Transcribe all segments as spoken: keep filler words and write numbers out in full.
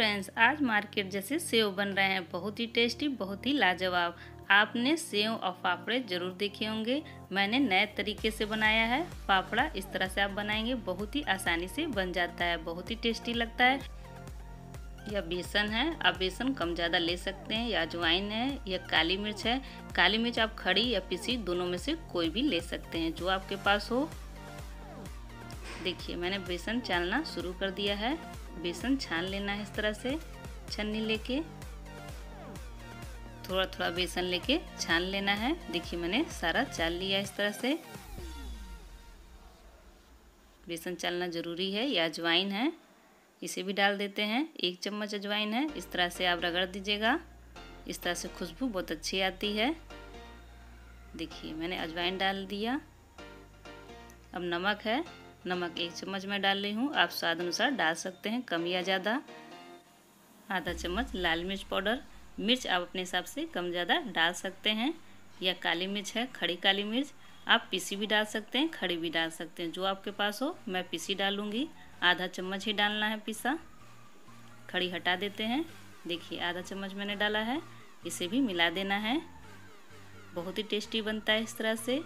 Friends, आज market जैसे save बन रहे हैं, बहुत ही टेस्टी, बहुत ही लाजवाब। आपने सेव और फाफड़े ज़रूर देखे होंगे। मैंने नए तरीके से बनाया है फाफड़ा। इस तरह से आप बनाएंगे, बहुत ही आसानी से बन जाता है, बहुत ही टेस्टी लगता है। यह बेसन है, आप बेसन कम ज़्यादा ले सकते हैं, या अजवाइन है, या काली मिर्च है। काली मिर्च आप खड़ी या पिसी दोनों में से कोई भी ले सकते हैं, जो आपके पास हो। देखिए, मैंने बेसन छानना शुरू कर दिया है। बेसन छान लेना है इस तरह से, छन्नी लेके थोड़ा थोड़ा बेसन लेके छान लेना है। देखिए, मैंने सारा छान लिया इस तरह से। बेसन छानना ज़रूरी है। या अजवाइन है, इसे भी डाल देते हैं। एक चम्मच अजवाइन है। इस तरह से आप रगड़ दीजिएगा, इस तरह से खुशबू बहुत अच्छी आती है। देखिए, मैंने अजवाइन डाल दिया। अब नमक है, नमक एक चम्मच मैं डाल रही हूँ, आप स्वाद अनुसार डाल सकते हैं, कम या ज़्यादा। आधा चम्मच लाल मिर्च पाउडर। मिर्च आप अपने हिसाब से कम ज़्यादा डाल सकते हैं। या काली मिर्च है, खड़ी काली मिर्च, आप पीसी भी डाल सकते हैं, खड़ी भी डाल सकते हैं, जो आपके पास हो। मैं पीसी डालूँगी, आधा चम्मच ही डालना है पिसा। खड़ी हटा देते हैं। देखिए, आधा चम्मच मैंने डाला है। इसे भी मिला देना है। बहुत ही टेस्टी बनता है इस तरह से,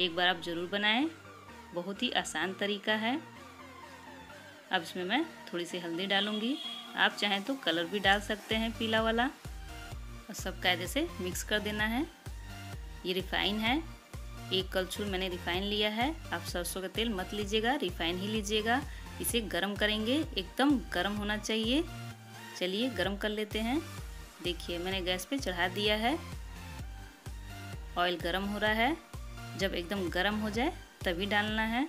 एक बार आप ज़रूर बनाएं, बहुत ही आसान तरीका है। अब इसमें मैं थोड़ी सी हल्दी डालूँगी, आप चाहें तो कलर भी डाल सकते हैं, पीला वाला। और सब कायदे से मिक्स कर देना है। ये रिफाइन है, एक कलछुल मैंने रिफाइन लिया है। आप सरसों का तेल मत लीजिएगा, रिफाइन ही लीजिएगा। इसे गरम करेंगे, एकदम गरम होना चाहिए। चलिए, गरम कर लेते हैं। देखिए, मैंने गैस पे चढ़ा दिया है। ऑयल गरम हो रहा है। जब एकदम गरम हो जाए तभी डालना है।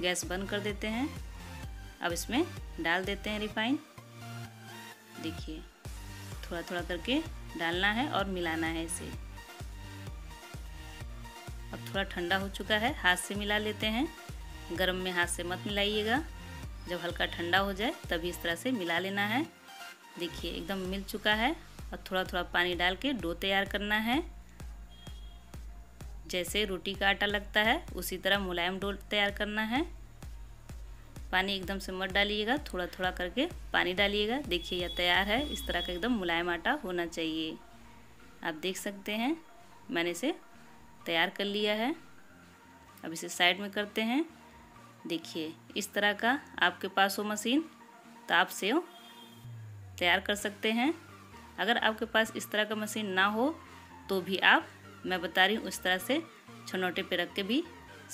गैस बंद कर देते हैं। अब इसमें डाल देते हैं रिफाइन। देखिए, थोड़ा थोड़ा करके डालना है और मिलाना है इसे। अब थोड़ा ठंडा हो चुका है, हाथ से मिला लेते हैं। गरम में हाथ से मत मिलाइएगा, जब हल्का ठंडा हो जाए तभी इस तरह से मिला लेना है। देखिए, एकदम मिल चुका है। और थोड़ा थोड़ा पानी डाल के डो तैयार करना है। जैसे रोटी का आटा लगता है, उसी तरह मुलायम डो तैयार करना है। पानी एकदम से मत डालिएगा, थोड़ा थोड़ा करके पानी डालिएगा। देखिए, यह तैयार है। इस तरह का एकदम मुलायम आटा होना चाहिए। आप देख सकते हैं, मैंने इसे तैयार कर लिया है। अब इसे साइड में करते हैं। देखिए, इस तरह का आपके पास हो मशीन तो आप सेव तैयार कर सकते हैं। अगर आपके पास इस तरह का मशीन ना हो तो भी आप, मैं बता रही हूँ, उस तरह से छनौटे पे रख के भी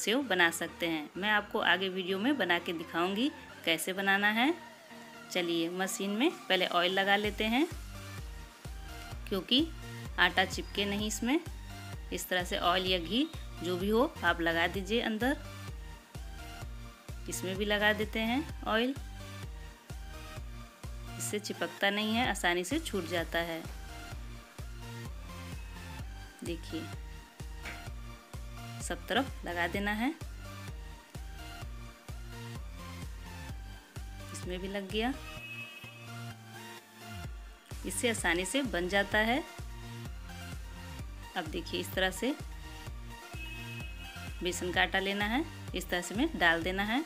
सेव बना सकते हैं। मैं आपको आगे वीडियो में बना के दिखाऊँगी कैसे बनाना है। चलिए, मशीन में पहले ऑयल लगा लेते हैं, क्योंकि आटा चिपके नहीं इसमें। इस तरह से ऑयल या घी जो भी हो आप लगा दीजिए अंदर। इसमें भी लगा देते हैं ऑयल, इससे चिपकता नहीं है, आसानी से छूट जाता है। देखिए, सब तरफ लगा देना है। इसमें भी लग गया। इससे आसानी से बन जाता है। अब देखिए, इस तरह से बेसन का आटा लेना है, इस तरह से में डाल देना है।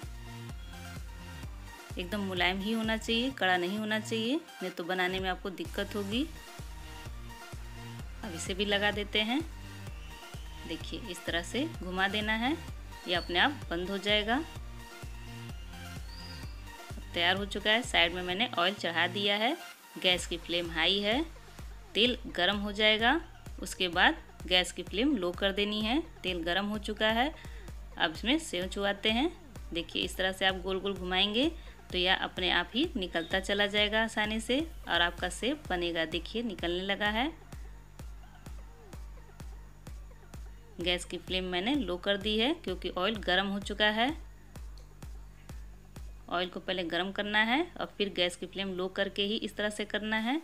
एकदम मुलायम ही होना चाहिए, कड़ा नहीं होना चाहिए, नहीं तो बनाने में आपको दिक्कत होगी। अब इसे भी लगा देते हैं। देखिए, इस तरह से घुमा देना है, ये अपने आप बंद हो जाएगा। तैयार हो चुका है। साइड में मैंने ऑयल चढ़ा दिया है। गैस की फ्लेम हाई है, तेल गर्म हो जाएगा, उसके बाद गैस की फ्लेम लो कर देनी है। तेल गर्म हो चुका है। अब इसमें सेव चुवाते हैं। देखिए, इस तरह से आप गोल गोल घुमाएंगे तो यह अपने आप ही निकलता चला जाएगा आसानी से, और आपका सेव बनेगा। देखिए, निकलने लगा है। गैस की फ्लेम मैंने लो कर दी है, क्योंकि ऑयल गर्म हो चुका है। ऑयल को पहले गर्म करना है और फिर गैस की फ्लेम लो करके ही इस तरह से करना है।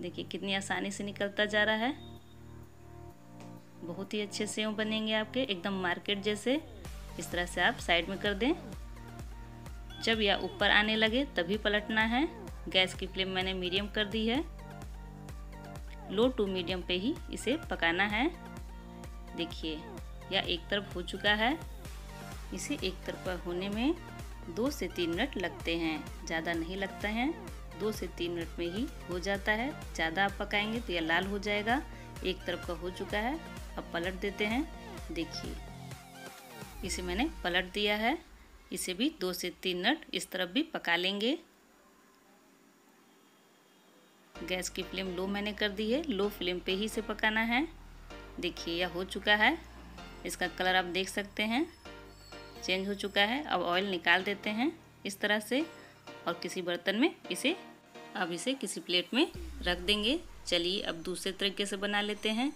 देखिए, कितनी आसानी से निकलता जा रहा है। बहुत ही अच्छे सेव बनेंगे आपके, एकदम मार्केट जैसे। इस तरह से आप साइड में कर दें। जब यह ऊपर आने लगे तभी पलटना है। गैस की फ्लेम मैंने मीडियम कर दी है, लो टू मीडियम पे ही इसे पकाना है। देखिए, यह एक तरफ हो चुका है। इसे एक तरफ होने में दो से तीन मिनट लगते हैं, ज़्यादा नहीं लगता है। दो से तीन मिनट में ही हो जाता है। ज़्यादा आप पकाएंगे तो यह लाल हो जाएगा। एक तरफ का हो चुका है, अब पलट देते हैं। देखिए इसे मैंने पलट दिया है। इसे भी दो से तीन मिनट इस तरफ भी पका लेंगे। गैस की फ्लेम लो मैंने कर दी है, लो फ्लेम पे ही इसे पकाना है। देखिए यह हो चुका है, इसका कलर आप देख सकते हैं चेंज हो चुका है। अब ऑयल निकाल देते हैं इस तरह से और किसी बर्तन में इसे अब इसे किसी प्लेट में रख देंगे। चलिए अब दूसरे तरीके से बना लेते हैं।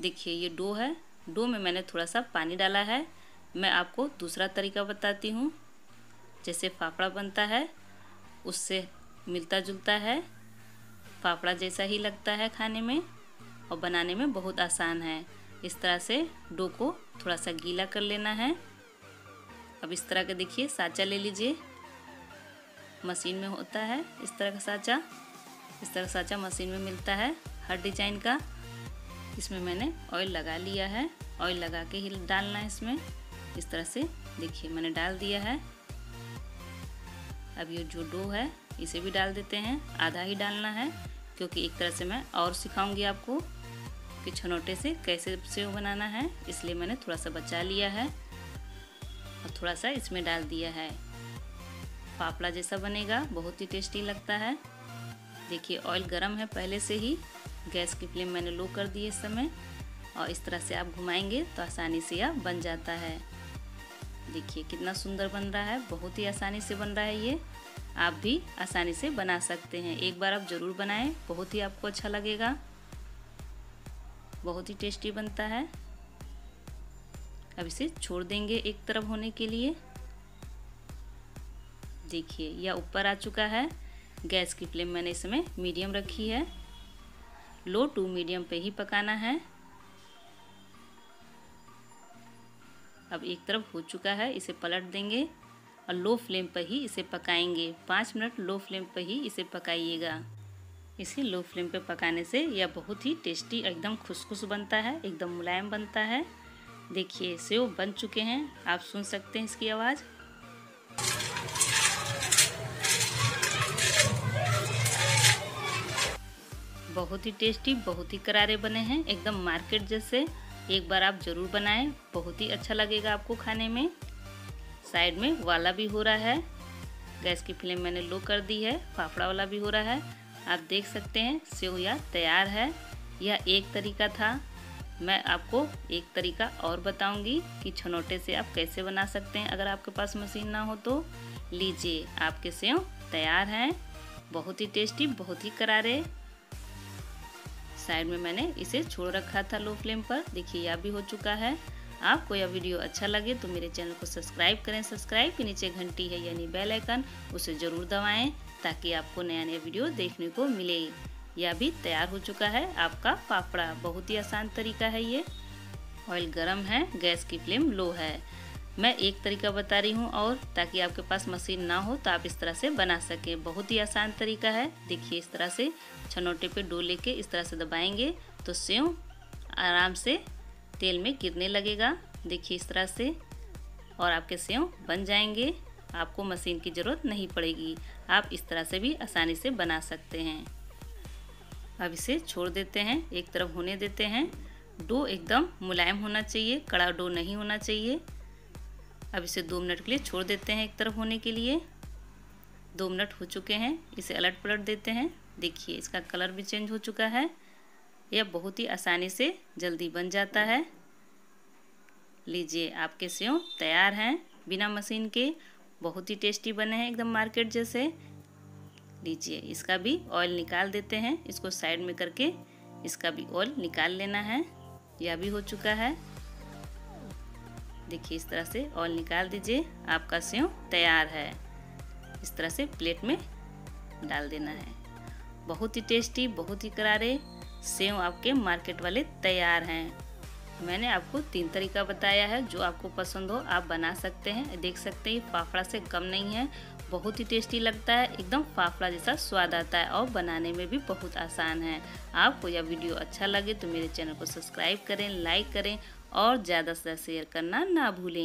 देखिए ये डो है, डो में मैंने थोड़ा सा पानी डाला है। मैं आपको दूसरा तरीका बताती हूँ। जैसे फाफड़ा बनता है उससे मिलता जुलता है, फाफड़ा जैसा ही लगता है खाने में और बनाने में बहुत आसान है। इस तरह से डो को थोड़ा सा गीला कर लेना है। अब इस तरह का देखिए साँचा ले लीजिए, मशीन में होता है इस तरह का साँचा। इस तरह का साँचा मशीन में मिलता है हर डिजाइन का। इसमें मैंने ऑयल लगा लिया है, ऑयल लगा के ही डालना है इसमें। इस तरह से देखिए मैंने डाल दिया है। अब ये जो डो है इसे भी डाल देते हैं, आधा ही डालना है क्योंकि एक तरह से मैं और सिखाऊंगी आपको कि छनोटे से कैसे सेव बनाना है, इसलिए मैंने थोड़ा सा बचा लिया है और थोड़ा सा इसमें डाल दिया है। फाफड़ा जैसा बनेगा, बहुत ही टेस्टी लगता है। देखिए ऑयल गर्म है पहले से ही, गैस की फ्लेम मैंने लो कर दी इस समय। और इस तरह से आप घुमाएंगे तो आसानी से यह बन जाता है। देखिए कितना सुंदर बन रहा है, बहुत ही आसानी से बन रहा है। ये आप भी आसानी से बना सकते हैं, एक बार आप ज़रूर बनाएं, बहुत ही आपको अच्छा लगेगा। बहुत ही टेस्टी बनता है। अब इसे छोड़ देंगे एक तरफ होने के लिए। देखिए यह ऊपर आ चुका है। गैस की फ्लेम मैंने इसमें मीडियम रखी है, लो टू मीडियम पे ही पकाना है। अब एक तरफ हो चुका है, इसे पलट देंगे और लो फ्लेम पर ही इसे पकाएंगे। पाँच मिनट लो फ्लेम पर ही इसे पकाइएगा। इसे लो फ्लेम पर पकाने से यह बहुत ही टेस्टी एकदम खुशखुश बनता है, एकदम मुलायम बनता है। देखिए सेव बन चुके हैं, आप सुन सकते हैं इसकी आवाज़। बहुत ही टेस्टी, बहुत ही करारे बने हैं, एकदम मार्केट जैसे। एक बार आप ज़रूर बनाएं, बहुत ही अच्छा लगेगा आपको खाने में। साइड में वाला भी हो रहा है, गैस की फ्लेम मैंने लो कर दी है, फाफड़ा वाला भी हो रहा है। आप देख सकते हैं सेव या तैयार है। यह एक तरीका था, मैं आपको एक तरीका और बताऊंगी कि छनोटे से आप कैसे बना सकते हैं। अगर आपके पास मशीन ना हो तो लीजिए, आपके सेव तैयार हैं, बहुत ही टेस्टी, बहुत ही करारे। साइड में मैंने इसे छोड़ रखा था लो फ्लेम पर। देखिए यह भी हो चुका है। आपको यह वीडियो अच्छा लगे तो मेरे चैनल को सब्सक्राइब करें। सब्सक्राइब के नीचे घंटी है यानी बेल आइकन, उसे ज़रूर दबाएं ताकि आपको नया नया वीडियो देखने को मिले। यह भी तैयार हो चुका है आपका फाफड़ा, बहुत ही आसान तरीका है ये। ऑयल गर्म है, गैस की फ्लेम लो है। मैं एक तरीका बता रही हूँ और, ताकि आपके पास मशीन ना हो तो आप इस तरह से बना सकें। बहुत ही आसान तरीका है। देखिए इस तरह से छनोटे पे डो लेके इस तरह से दबाएंगे तो सेव आराम से तेल में गिरने लगेगा। देखिए इस तरह से, और आपके सेव बन जाएंगे, आपको मशीन की ज़रूरत नहीं पड़ेगी। आप इस तरह से भी आसानी से बना सकते हैं। अब इसे छोड़ देते हैं, एक तरफ होने देते हैं। डो एकदम मुलायम होना चाहिए, कड़ा डो नहीं होना चाहिए। अब इसे दो मिनट के लिए छोड़ देते हैं एक तरफ होने के लिए। दो मिनट हो चुके हैं, इसे अलट पलट देते हैं। देखिए इसका कलर भी चेंज हो चुका है। यह बहुत ही आसानी से जल्दी बन जाता है। लीजिए आपके सेव तैयार हैं, बिना मशीन के, बहुत ही टेस्टी बने हैं, एकदम मार्केट जैसे। लीजिए इसका भी ऑयल निकाल देते हैं, इसको साइड में करके इसका भी ऑयल निकाल लेना है। यह भी हो चुका है। देखिए इस तरह से ऑयल निकाल दीजिए, आपका सेव तैयार है। इस तरह से प्लेट में डाल देना है। बहुत ही टेस्टी, बहुत ही करारे सेव आपके मार्केट वाले तैयार हैं। मैंने आपको तीन तरीका बताया है, जो आपको पसंद हो आप बना सकते हैं। देख सकते हैं फाफड़ा से कम नहीं है, बहुत ही टेस्टी लगता है, एकदम फाफड़ा जैसा स्वाद आता है और बनाने में भी बहुत आसान है। आपको यह वीडियो अच्छा लगे तो मेरे चैनल को सब्सक्राइब करें, लाइक करें और ज़्यादा से ज़्यादा शेयर करना ना भूलें।